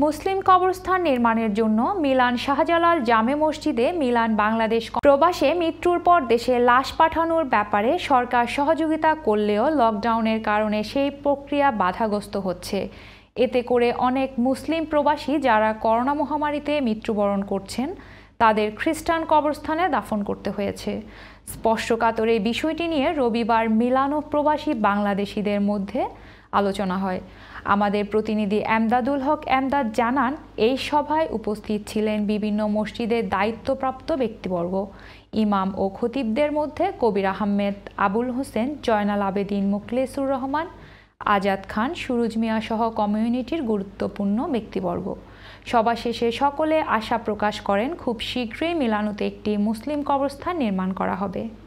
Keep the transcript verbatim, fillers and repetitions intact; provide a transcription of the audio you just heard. मुस्लिम कबरस्थान निर्माणेर जोन्नो मिलान शाहजालाल जामे मस्जिदे मिलान बांग्लादेश प्रवासे मृत्युर पर देशे लाश पाठानोर ब्यापारे सरकार सहयोगिता करलेও लकडाउनेर कारणे सेई प्रक्रिया बाधाग्रस्त होच्छे। एते करे अनेक मुस्लिम प्रवासी जारा करोना महामारीते मृत्युबरण करछेन तादेर ख्रिस्टान कबरस्थाने दाफन करते हुए। स्पर्शकातर ए विषयटी निये रविवार मिलानो प्रवासी बांग्लादेशीदेर मध्य आलोचना हय। आमादेर प्रतिनिधि एमदादुल हक एमदाद जानान एई सभाय उपस्थित छिलेन विभिन्न मस्जिदेर दायित्वप्राप्त व्यक्तिबर्ग। इमाम ओ खतीबदेर मध्य कबीर आहमेद, अबुल हुसेन, जयनाल आबेदीन, मोखलेसुर रहमान, आजाद खान, सुरुज मिया सह कम्यूनिटीर गुरुत्वपूर्ण व्यक्तिबर्ग। सभा शेषे सकले आशा प्रकाश करेन खूब शीघ्रई मिलानोते एकटी मुस्लिम कबरस्थान निर्माण करा हबे।